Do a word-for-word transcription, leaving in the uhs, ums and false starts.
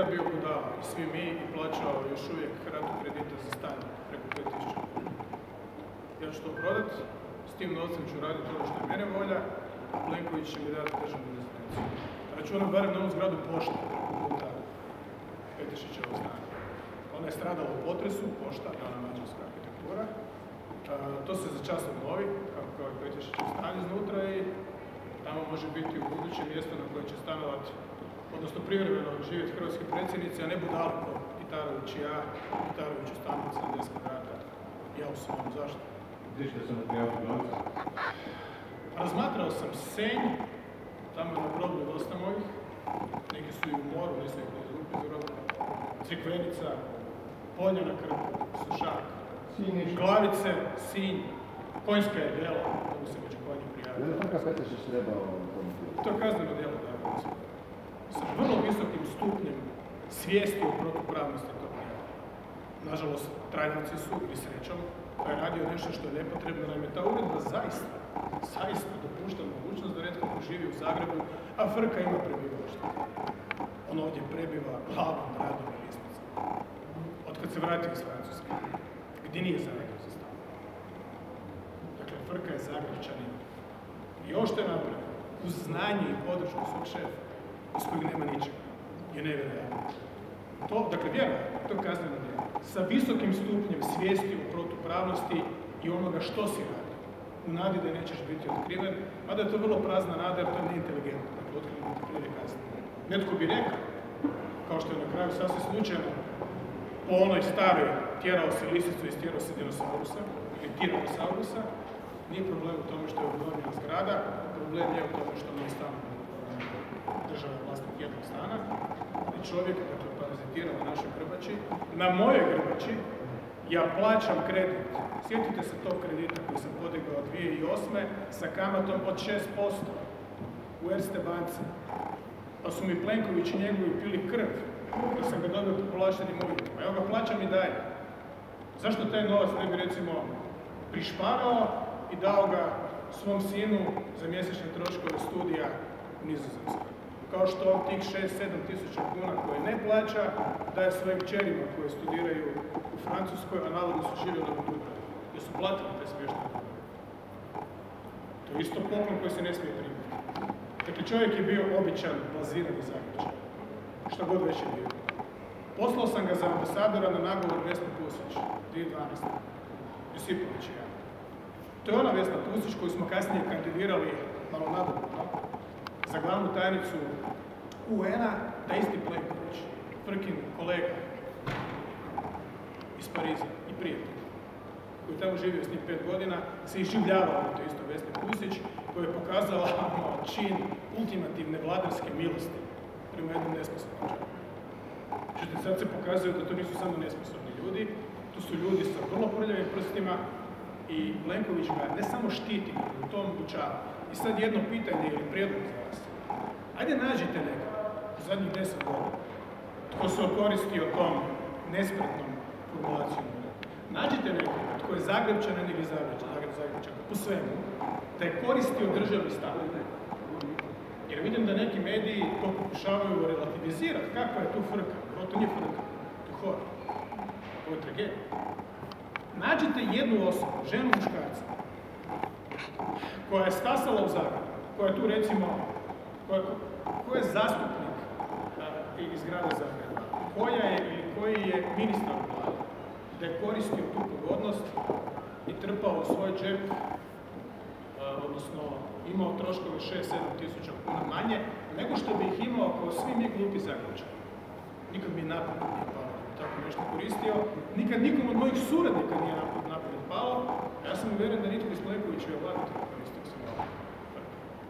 kolega bio budala i svi mi i plaćao još uvijek ratu kredita za stan preko pet tisuća kuna. Ja ću to prodat, s tim novcem ću raditi ono što je mene volja, a Plenković će mi dati državnu rezidenciju. Računam barem na ovu zgradu pošta preko puta Petešićevo stana. Ona je stradala u potresu, pošta, je ona mađarska arhitektura. To se za čas obnovi, kako je Petešićev stan iznutra i tamo može biti u budućem mjestu na koje će stanovati, odnosno privremeno živjeti hrvatski predsjednici, a ne budale ko Kitarović i ja, Kitarović u stanu od sedamdeset kvadrata. Ja u svom, zašto? Gdje ćete se odpijavati novca? Razmatrao sam Senj, tamo je na groblju dosta mojih, neki su i u moru, nisu ih izvukli iz groblja, Crikvenica, Polja na Krku, Sušak, Glavice, Sinj, Konjska je djela, mogu se među konji prijaviti. Je li Frka Petešić trebao komentirati? To je kazneno djelo, da je sa vrlo visokim stupnjem svijesti o protupravnosti tog djela. Nažalost, trajnici su, i srećom, pa je radio nešto što je nepotrebno, nam je ta uredba zaista, zaista dopušta mogućnost da netko živi u Zagrebu, a Frka ima prebivalište. On ovdje prebiva glavom, radom i lisnicom. Otkad se vratio iz Francuske, gdje nije Zagreb zastavio. Dakle, Frka je Zagrebčanin. I još što je napravio, uz znanje i podršku svog šefa, iz kojeg nema ničega, je nevjerojatno. To, dakle, vjerojatno, to je kazneno djelo. Sa visokim stupnjem svijesti o protupravnosti i onoga što si radi, u nadi da nećeš biti otkriven, mada je to vrlo prazna nada jer to je neinteligentno, dakle, otkrivati prije je kazneno. Netko bi rekao, kao što je na kraju sasvim slučajno, po onoj staroj tjerao se lisicu i stjerao se dinosaurusa, ili tiranosaurusa, nije problem u tome što je obnovljena zgrada, problem je u tome što nije stano država vlastnog jednog stana, ali čovjek, dakle, parazitira na našoj grbači, na mojoj grbači, ja plaćam kredit. Sjetite se tog kredita koji sam podigao dvije tisuće osme. sa kamatom od šest posto u Erste banci. Pa su mi Plenković i njegovi pili krv, jer sam ga dobio po povlaštenim uvjetima. Evo ga, plaćam i dalje. Zašto taj novac ne bi, recimo, prišparao i dao ga svom sinu za mjesečne troškove studija u Nizozemskoj? Kao što on tih šest do sedam tisuća kuna koje ne plaća daje svojim kćerima koje studiraju u Francuskoj, a navodno su živjeli u Dubravi, jer su platili taj smještaj. To je isto poklon koji se ne smije primiti. Dakle, čovjek je bio običan, baziran i zaključan, što god već je bio. Poslao sam ga za ambasadora na nagovor Vesna Pusić, dvije tisuće dvanaeste. Josipović i ja. To je ona Vesna Pusić koju smo kasnije kandidirali malo nadobudno za glavnu tajnicu U N-a, da isti Plenković, Frkin kolega iz Pariza i prijatelj, koji je tamo živio s njim pet godina, se iživljavao na to isto Vesne Pusić, koja je pokazala čin ultimativne vladarske milosti prema jednom nesposobnom čovjeku. Što sad se pokazuje da to nisu samo nesposobni ljudi, to su ljudi sa vrlo prljavim prstima i Plenković ga ne samo štiti, nego u tom obučava. I sad jedno pitanje ili prijedlog za vas. Ajde nađite nekog u zadnjih deset godina tko se okoristio tom nespretnom formulacijom. Nađite nekog tko je Zagrebčanin ili Zagrebčanin, po svemu, da je koristio državni stan. Jer vidim da neki mediji to pokušavaju relativizirati. Kakva je tu frka? Ovo to nije frka, to je horor. Ovo je tragedija. Nađite jednu osobu, ženu muškarca, koja je stasala u Zagrebu, koja je tu recimo, koja je zastupnik iz grada Zagreba, koja je ili koji je ministar vlade, da je koristio tu pogodnost i trpao u svoj džep, odnosno imao troškove šest do sedam tisuća kuna manje, nego što bi ih imao kao svi mi glupi Zagrebačani. Nikad mi je napadno nije palo da bi tako nešto koristio, nikad nikom od mojih suradnika nije napadno palo, ja sam uvjeren da nitko iz Plenkovićeve vlade to koristio.